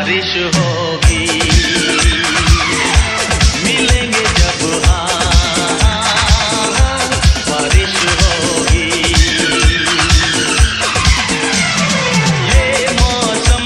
बारिश होगी, मिलेंगे जब बारिश होगी। ये मौसम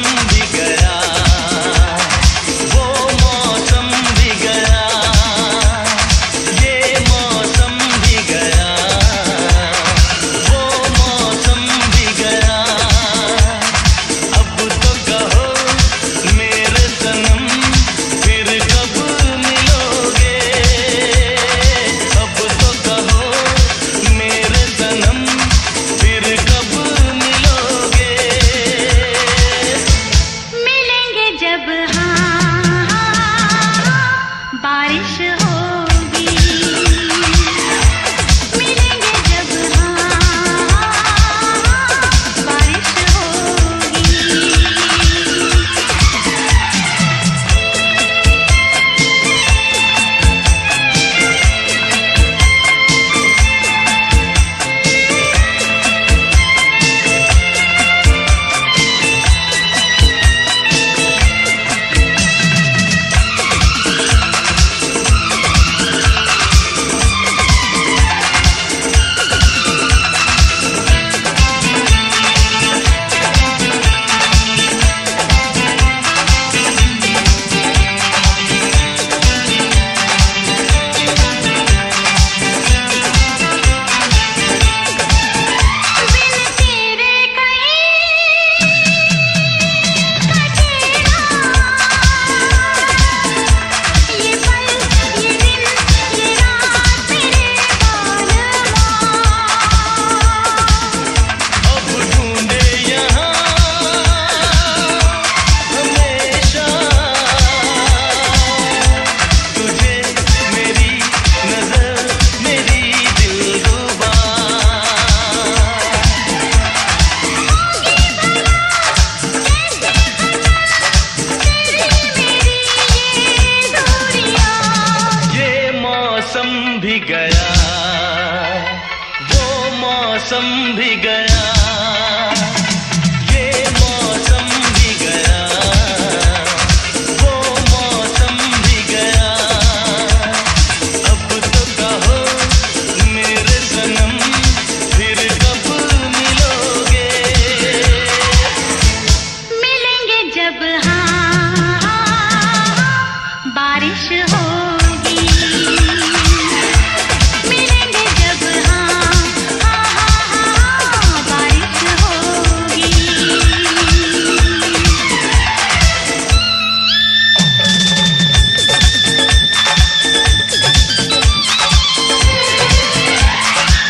भी गया, वो मौसम भी गया, ये मौसम भी गया, वो मौसम भी गया। अब तो कहो भी गया, वो मौसम भी गया, ये मौसम भी गया, वो मौसम भी गया।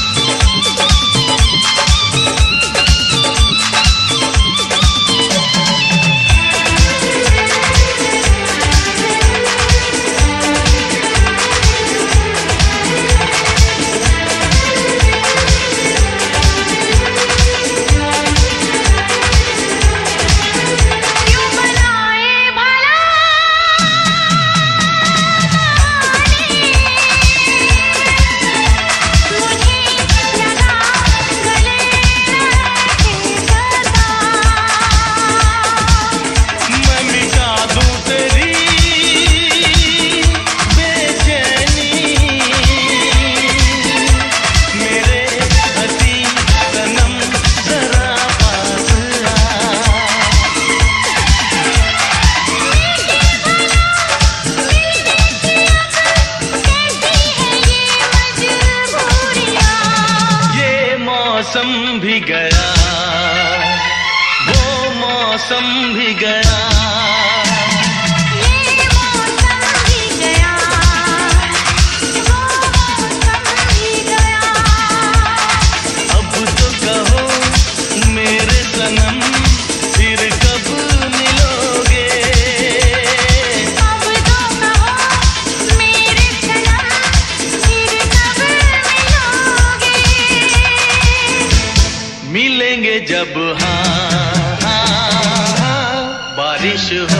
अब तो कहो मेरे सनम, फिर कब मिलोगे? मिलेंगे जब बारिश होगी। ये मौसम भी गया, वो मौसम भी गया, ये मौसम भी गया, वो मौसम भी गया। अब तो कहो मेरे सनम, फिर कब मिलोगे? अब तो कहो मेरे सनम, फिर कब मिलोगे? मिलेंगे जब बारिश हो।